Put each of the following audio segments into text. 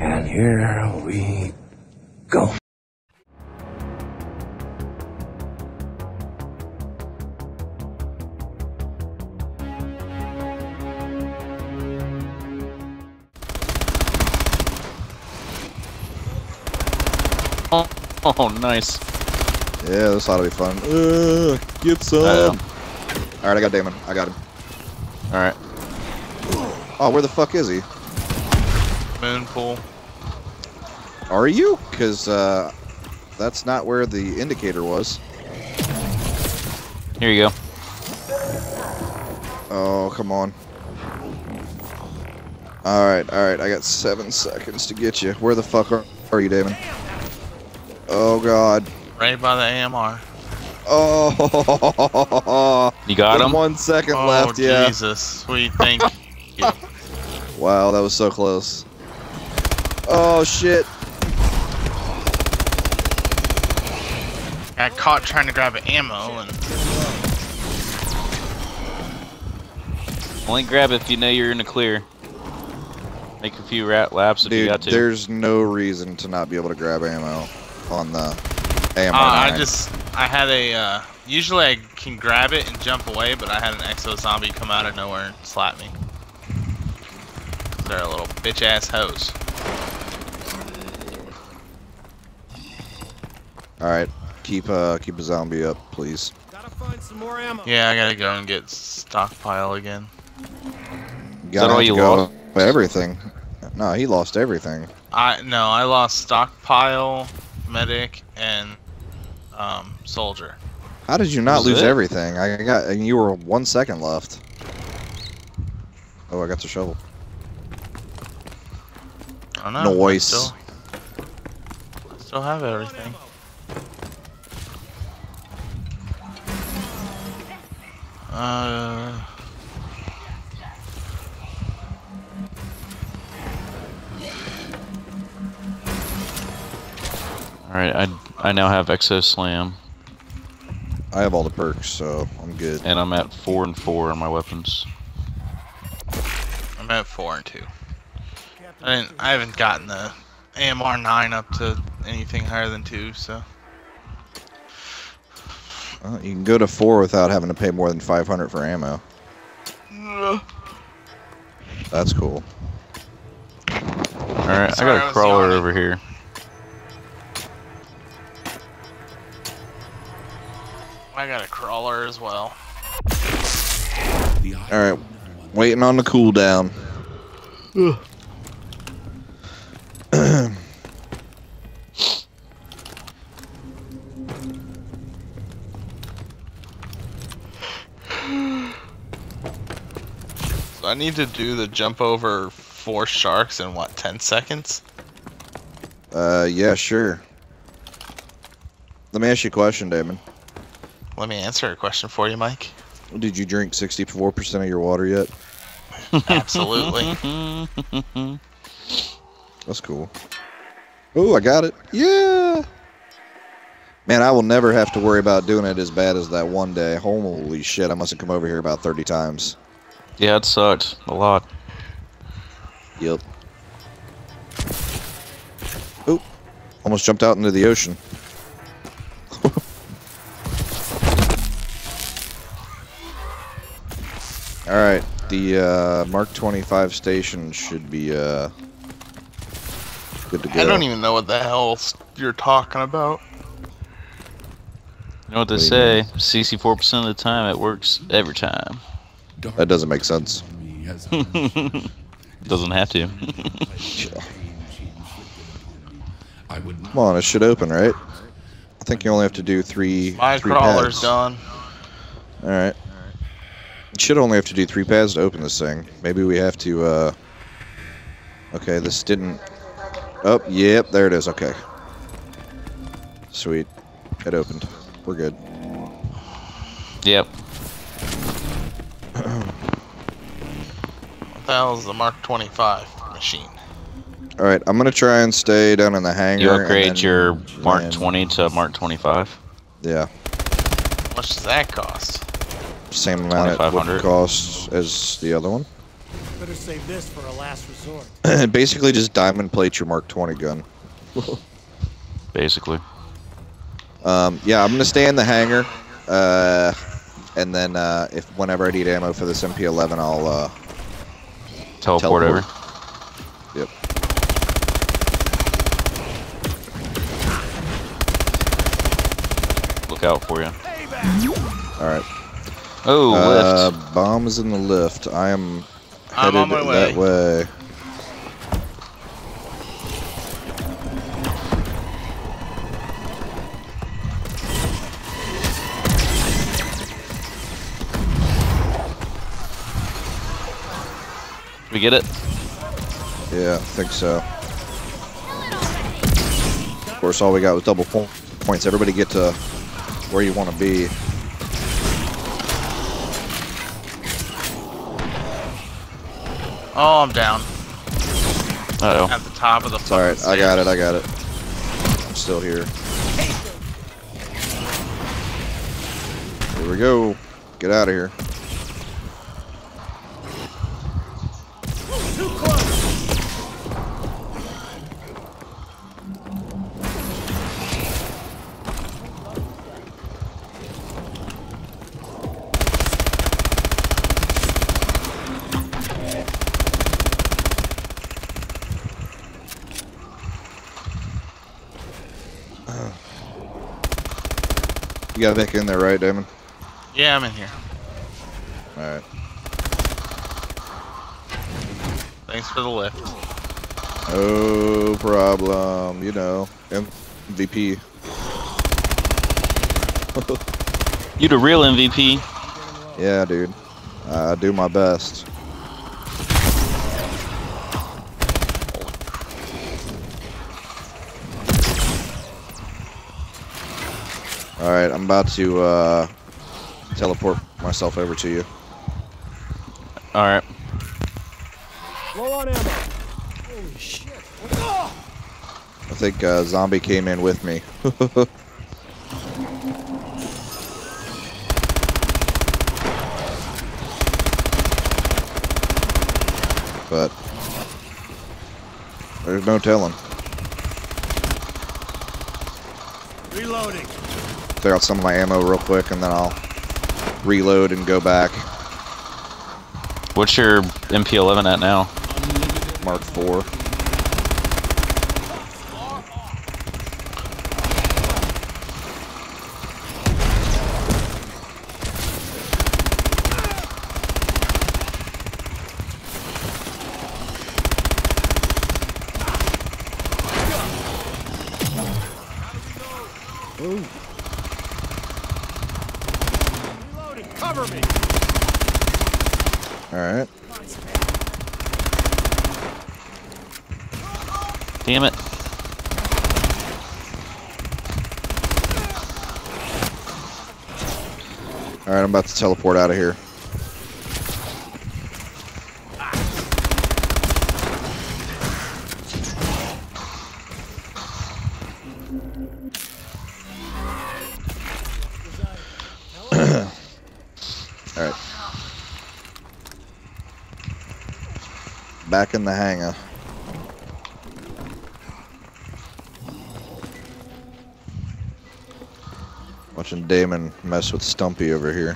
And here we go. Oh, nice. Yeah, this ought to be fun. Get some. Alright, I got Damon. I got him. Alright. Oh, where the fuck is he? Moon pool. Are you? Because that's not where the indicator was. Here you go. Oh, come on. Alright. I got 7 seconds to get you. Where the fuck are you, Damon? Oh, God. Right by the AMR. Oh. You got him? 1 second left, yeah. Oh, Jesus. Sweet, thank you. Wow, that was so close. Oh, shit. Got caught trying to grab ammo. Only grab if you know you're in the clear. Make a few rat laps if you got to. Dude, there's no reason to not be able to grab ammo on the AMR 9. I had a, usually I can grab it and jump away, but I had an exo zombie come out of nowhere and slap me. They're a little bitch ass hose. Alright, keep a zombie up, please. Gotta find some more ammo. Yeah, I gotta go and get stockpile again. Got all you lost? Everything. No, he lost everything. No, I lost stockpile, medic, and soldier. How did you not lose everything? I got, and you were 1 second left. Oh, I got the shovel. I don't know. Noise. Still have everything. Alright, I now have Exo Slam. I have all the perks, so I'm good. And I'm at 4 and 4 on my weapons. I'm at 4 and 2. I haven't gotten the AMR 9 up to anything higher than 2, so. Well, you can go to 4 without having to pay more than 500 for ammo. That's cool. Alright, I got a crawler over here. I got a crawler as well. Alright, waiting on the cooldown. So I need to do the jump over 4 sharks in what, 10 seconds? Yeah, sure. Let me ask you a question, Damon. Let me answer a question for you, Mike. Did you drink 64% of your water yet? Absolutely. That's cool. Oh, I got it. Yeah! Man, I will never have to worry about doing it as bad as that one day. Holy shit, I must have come over here about 30 times. Yeah, it sucked. A lot. Yep. Oh, almost jumped out into the ocean. Alright, the Mark 25 station should be good to go. I don't even know what the hell you're talking about. You know what they say, 64% of the time it works every time. That doesn't make sense. Doesn't have to. Come on, it should open, right? I think you only have to do three. My crawler's done. Alright. Should only have to do 3 pads to open this thing. Maybe we have to, okay, this didn't... Oh, yep, there it is, okay. Sweet. It opened. We're good. Yep. What the hell is the Mark 25 machine? Alright, I'm gonna try and stay down in the hangar. You upgrade your Mark 20 to Mark 25? Yeah. How much does that cost? Same amount it would cost as the other one. Better save this for a last resort. Basically, just diamond plate your Mark 20 gun. Basically. Yeah, I'm gonna stay in the hangar, and then if whenever I need ammo for this MP11, I'll teleport over. Yep. Look out for you. All right. Oh, lift. Bombs in the lift. I am headed that way. We get it? Yeah, I think so. Of course, all we got was double points. Everybody get to where you want to be. Oh, I'm down. Uh-oh. At the top of the fucking stairs. All right, I got it. I'm still here. Here we go. Get out of here. You got back in there, right, Damon? Yeah, I'm in here. Alright. Thanks for the lift. No problem. You know, MVP. You the real MVP. Yeah, dude. I do my best. Alright, I'm about to teleport myself over to you. Alright. Low on ammo. Holy shit. I think Zombie came in with me. But there's no telling. Reloading. Clear out some of my ammo real quick, and then I'll reload and go back. What's your MP11 at now? Mark 4. Damn it. Alright, I'm about to teleport out of here. Alright. Back in the hangar. Watching Damon mess with Stumpy over here.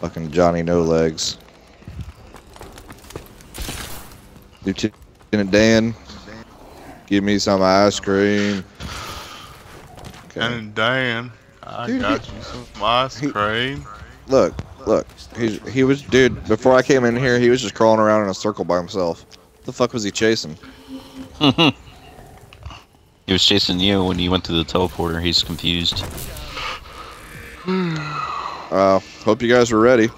Fucking Johnny No Legs. Lieutenant Dan, give me some ice cream. Okay. And Dan, I got you some ice cream. Look, he was, dude, before I came in here, he was just crawling around in a circle by himself. What the fuck was he chasing? He was chasing you when you went to the teleporter. He's confused. Hope you guys were ready.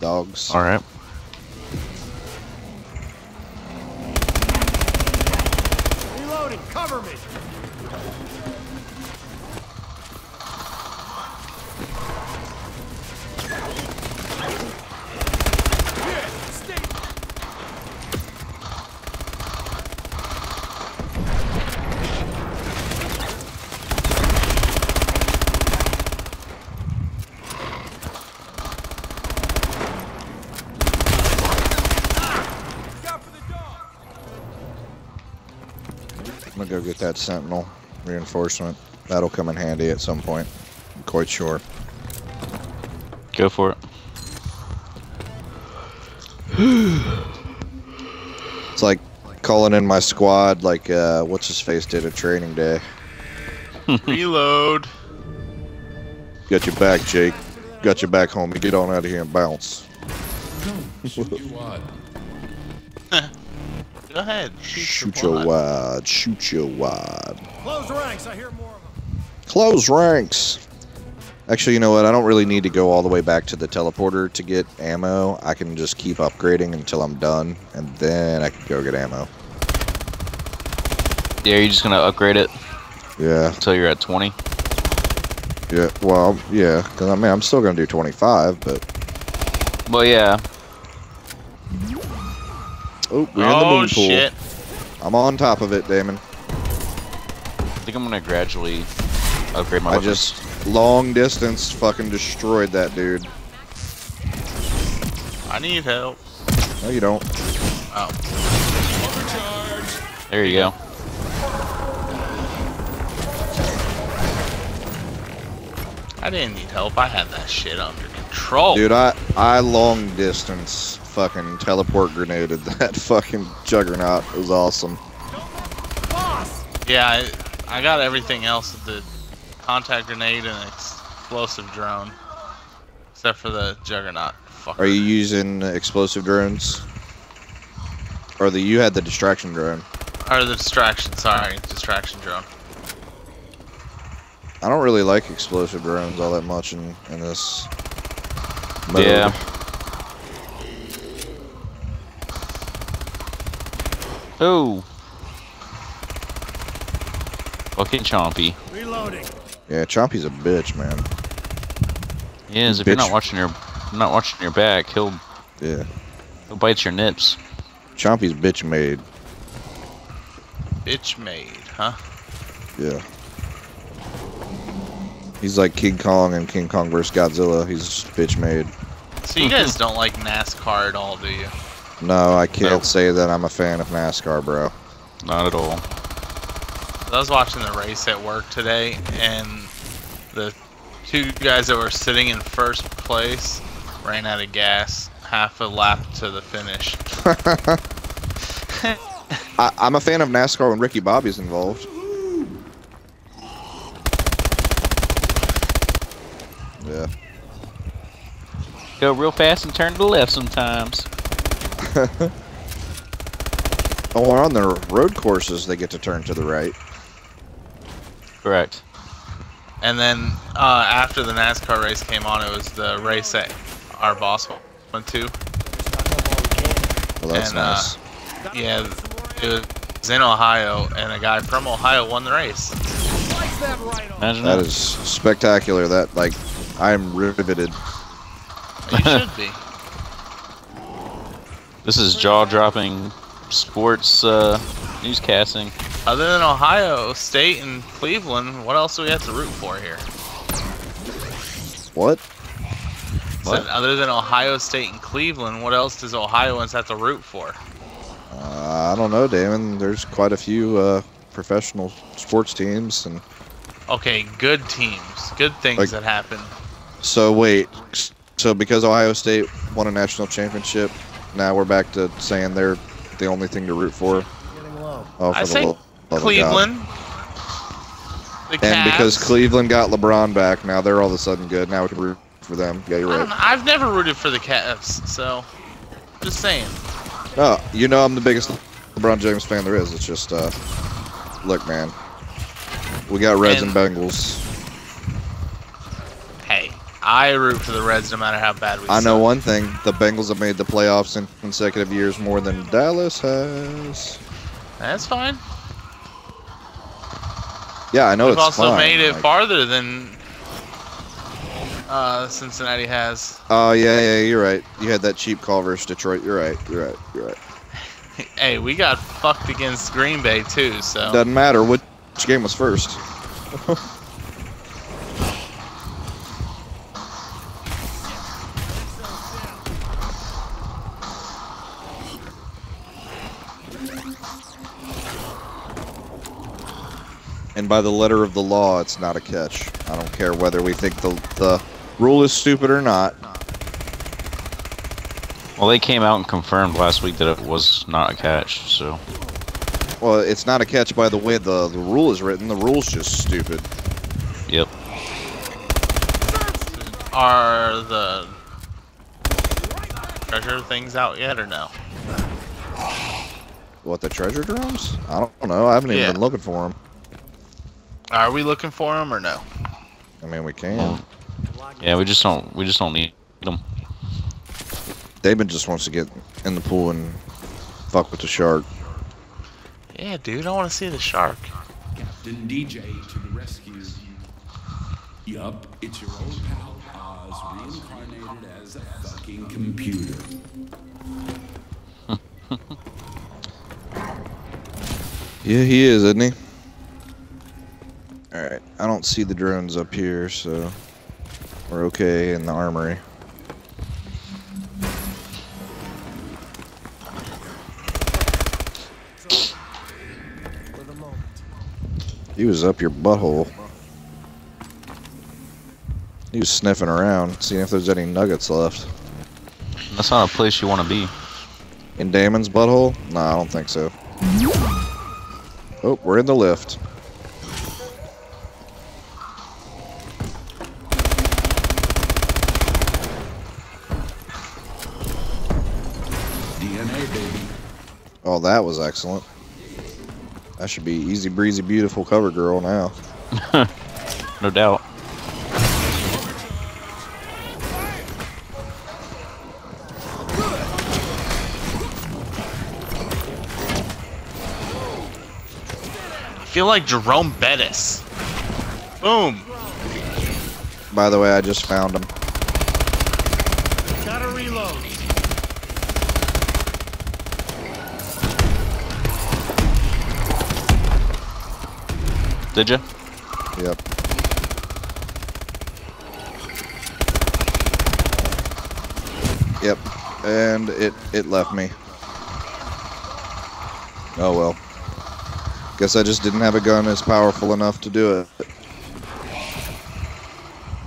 Dogs. All right. Reloading. Cover me. I'm gonna go get that sentinel reinforcement. That'll come in handy at some point, I'm quite sure. Go for it. It's like calling in my squad like what's-his-face did at training day. Reload. Got your back, Jake. Got your back, homie. Get on out of here and bounce. Shoot you wide. Go ahead. Shoot you wide. Shoot you wide. Close ranks. I hear more of them. Close ranks. Actually, you know what? I don't really need to go all the way back to the teleporter to get ammo. I can just keep upgrading until I'm done, and then I can go get ammo. Yeah, you're just gonna upgrade it? Yeah. Until you're at 20? Yeah, well, yeah, because I mean, I'm still gonna do 25, but... Well, yeah. Oh, we're in the moon pool. Oh, shit. I'm on top of it, Damon. I think I'm gonna gradually upgrade my weapons. Long distance fucking destroyed that dude. I need help. No, you don't. Oh. There you go. I didn't need help. I had that shit under control. Dude, I long distance fucking teleport grenaded that fucking juggernaut. It was awesome. Yeah, I got everything else at the contact grenade and explosive drone, except for the juggernaut. Fucker. Are you using explosive drones? Or you had the distraction drone? Or the distraction, sorry, distraction drone. I don't really like explosive drones all that much in this mode. Yeah. Oh. Fucking Chompy. Reloading. Yeah, Chompy's a bitch, man. He is. If you're not watching your back, he'll bite your nips. Chompy's bitch made. Bitch made, huh? Yeah. He's like King Kong and King Kong vs. Godzilla. He's just bitch made. So you guys don't like NASCAR at all, do you? No, I can't say that I'm a fan of NASCAR, bro. Not at all. I was watching the race at work today, and the two guys that were sitting in first place ran out of gas half a lap to the finish. I'm a fan of NASCAR when Ricky Bobby's involved. Yeah. Go real fast and turn to the left sometimes. Oh, on the road courses, they get to turn to the right. Correct. And then after the NASCAR race came on, it was the race that our boss went to. Well, that's nice. Yeah, it was in Ohio, and a guy from Ohio won the race. Imagine that is spectacular. That, like, I'm riveted. You should be. This is jaw-dropping sports newscasting. Other than Ohio State and Cleveland, what else do we have to root for here? What? Other than Ohio State and Cleveland, what else does Ohioans have to root for? I don't know, Damon. There's quite a few professional sports teams and. Okay, good teams, good things like, that happen. So wait, so because Ohio State won a national championship, now we're back to saying they're. The only thing to root for. Oh, I say Cleveland. And because Cleveland got LeBron back, now they're all of a sudden good. Now we can root for them. Yeah, you're right. I've never rooted for the Cavs, so just saying. Oh, you know I'm the biggest LeBron James fan there is. It's just, look, man, we got Reds and Bengals. I root for the Reds no matter how bad we suck. I know one thing. The Bengals have made the playoffs in consecutive years more than Dallas has. That's fine. Yeah, I know it's fine. They've also made it farther than Cincinnati has. Oh, yeah, you're right. You had that cheap call versus Detroit. You're right. Hey, we got fucked against Green Bay, too, so. Doesn't matter which game was first. and by the letter of the law, it's not a catch. I don't care whether we think the rule is stupid or not. Well, they came out and confirmed last week that it was not a catch, so... Well, it's not a catch by the way the rule is written. The rule's just stupid. Yep. Are the treasure things out yet or no? What, the treasure drums? I don't know. I haven't even been looking for them. Are we looking for them or no? I mean, we can. Yeah, we just don't need them. Damon just wants to get in the pool and fuck with the shark. Yeah, dude, I want to see the shark. Captain DJ to the rescue. Yup, it's your old pal Oz, reincarnated as a fucking computer. Yeah, he is, isn't he? Alright, I don't see the drones up here, so we're okay in the armory. He was up your butthole. He was sniffing around, seeing if there's any nuggets left. That's not a place you want to be. In Damon's butthole? Nah, I don't think so. Oh, we're in the lift. DNA, baby. Oh, that was excellent. That should be easy breezy beautiful cover girl now. No doubt. I feel like Jerome Bettis. Boom. By the way, I just found him. Gotta reload. Did you? Yep. Yep. And it left me. Oh well. Guess I just didn't have a gun as powerful enough to do it.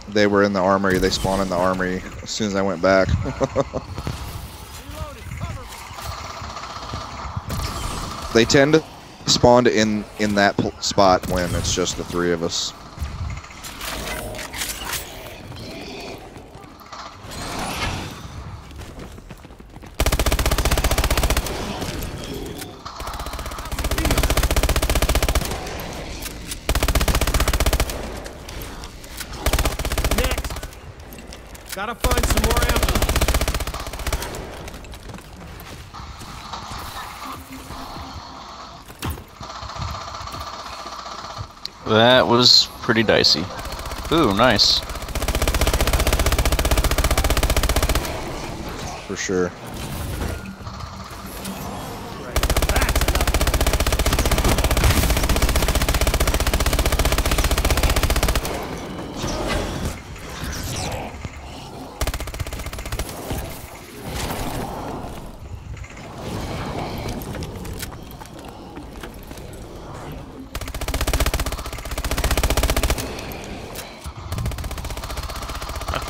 They were in the armory. They spawned in the armory as soon as I went back. They tend to spawn in that spot when it's just the three of us. Gotta find some more ammo. That was pretty dicey. Ooh, nice. For sure.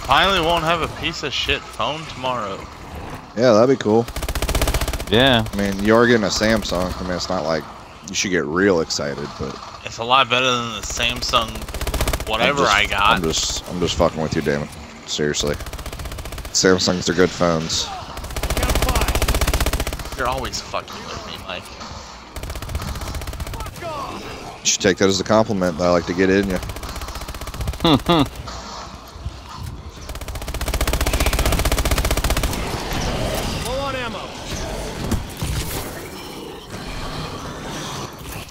Finally won't have a piece of shit phone tomorrow. Yeah, that'd be cool. Yeah. I mean, you are getting a Samsung. I mean, it's not like you should get real excited, but... It's a lot better than the Samsung whatever I got. I'm just fucking with you, Damon. Seriously. Samsungs are good phones. You're always fucking with me, Mike. You should take that as a compliment that I like to get in you. Hmm.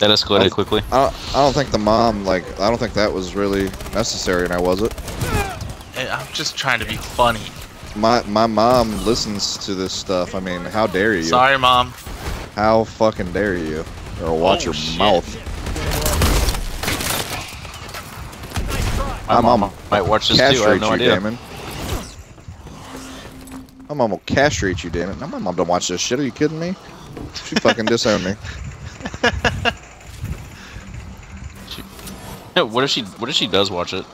That escalated quickly. I don't think the mom, like, I don't think that was really necessary, now was it? I'm just trying to be funny. My mom listens to this stuff. I mean, how dare you? Sorry, Mom. How fucking dare you? Or watch your shit. Mouth. My mom might watch this too, I have no idea. Damon. My mom will castrate you, damn it. No, my mom don't watch this shit, are you kidding me? She fucking disowned me. What if she does watch it?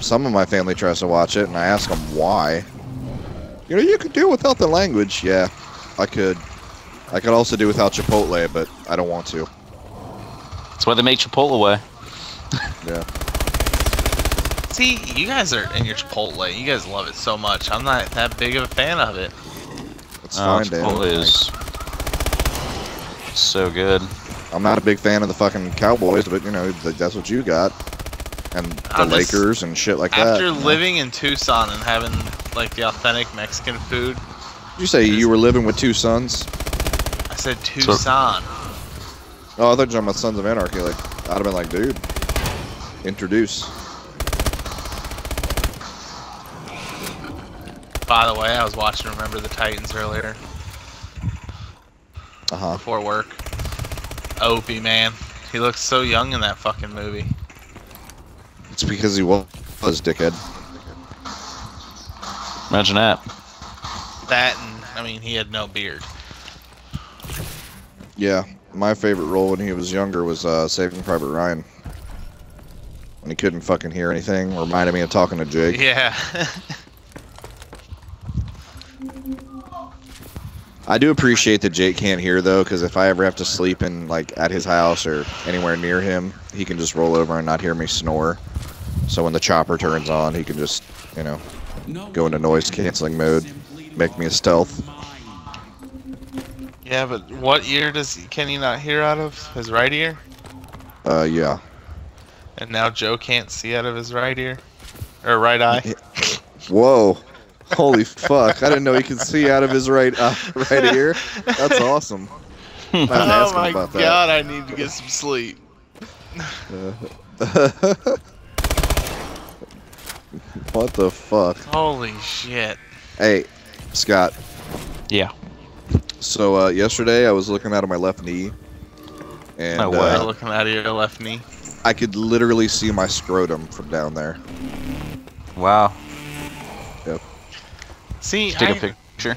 Some of my family tries to watch it, and I ask them why. You know, you could do without the language. Yeah, I could. I could also do without Chipotle, but I don't want to. That's why they make Chipotle way. Yeah. See, you guys are in your Chipotle. You guys love it so much. I'm not that big of a fan of it. It's fine, Chipotle is so good. I'm not a big fan of the fucking Cowboys, but, you know, that's what you got. And the Lakers and shit like that. After living in Tucson and having, like, the authentic Mexican food. Did you say you were living with two sons? I said Tucson. Oh, I thought you were talking about Sons of Anarchy. Like, I'd have been like, dude, introduce. By the way, I was watching Remember the Titans earlier. Uh-huh. Before work. Opie, man. He looks so young in that fucking movie. It's because he was dickhead. Imagine that. That and, I mean, he had no beard. Yeah, my favorite role when he was younger was Saving Private Ryan. When he couldn't fucking hear anything, reminded me of talking to Jake. Yeah. I do appreciate that Jake can't hear, though, because if I ever have to sleep in, like, at his house or anywhere near him, he can just roll over and not hear me snore. So when the chopper turns on, he can just, you know, go into noise-canceling mode, make me a stealth. Yeah, but what ear can he not hear out of? His right ear? Yeah. And now Joe can't see out of his right ear? Or right eye? Whoa. Holy fuck, I didn't know he could see out of his right ear. That's awesome. Oh my about god, that. I need to get some sleep. What the fuck? Holy shit. Hey, Scott. Yeah. So, yesterday I was looking out of my left knee. And, I was looking out of your left knee? I could literally see my scrotum from down there. Wow. See, take a picture.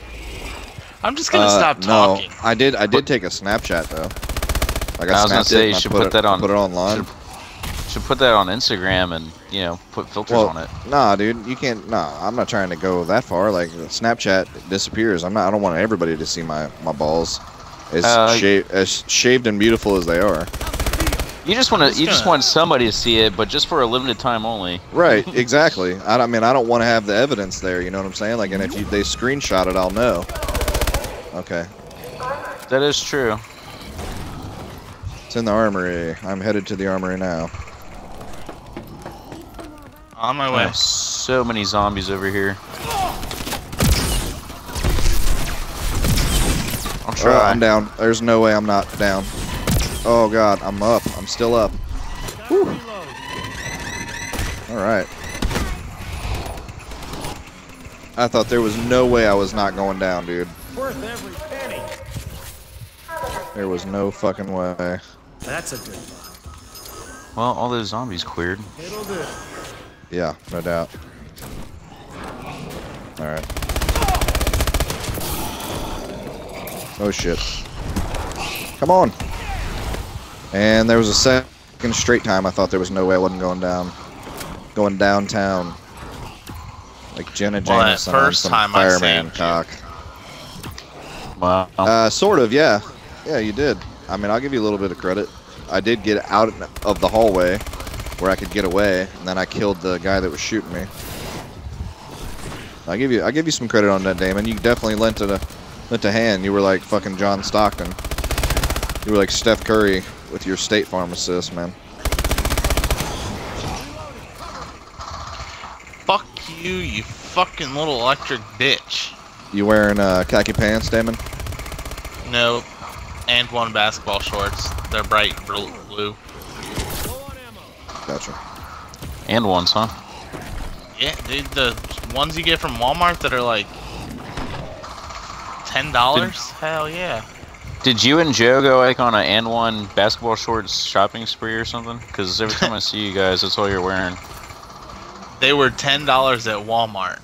I'm just gonna stop talking. No, I did take a Snapchat though. Like I was gonna say, you should put that on. Put it online. Should put that on Instagram and you know put filters on it. Nah, dude, you can't. Nah, I'm not trying to go that far. Like Snapchat disappears. I'm not. I don't want everybody to see my balls as shaved and beautiful as they are. You just want somebody to see it, but just for a limited time only. Right, exactly. I mean, I don't want to have the evidence there. You know what I'm saying? Like, and if they screenshot it, I'll know. Okay. That is true. It's in the armory. I'm headed to the armory now. On my way. There's so many zombies over here. I'll try. I'm down. There's no way I'm not down. Oh god, I'm up. I'm still up. Whew. All right. I thought there was no way I was not going down, dude. Worth every penny. There was no fucking way. That's a good one. Well, all those zombies queered. It'll do. Yeah, no doubt. All right. Oh shit. Come on. And there was a second straight time I thought there was no way I wasn't going down. Going downtown. Like Jenna Jameson first time fireman cock. Wow. Sort of, yeah. Yeah, you did. I mean, I'll give you a little bit of credit. I did get out of the hallway where I could get away, and then I killed the guy that was shooting me. I give you some credit on that, Damon. You definitely lent a hand. You were like fucking John Stockton. You were like Steph Curry with your State Farm assist, man. Fuck you, you fucking little electric bitch. You wearing khaki pants, Damon? No, and one basketball shorts. They're bright blue. Gotcha. And ones, huh? Yeah, dude, the ones you get from Walmart that are like $10? Hell yeah. Did you and Joe go like on an N1 basketball shorts shopping spree or something? Because every time I see you guys, that's all you're wearing. They were $10 at Walmart.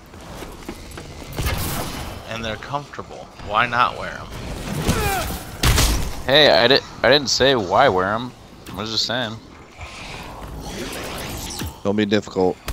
And they're comfortable. Why not wear them? Hey, I didn't say why wear them. I was just saying. It's gonna be difficult.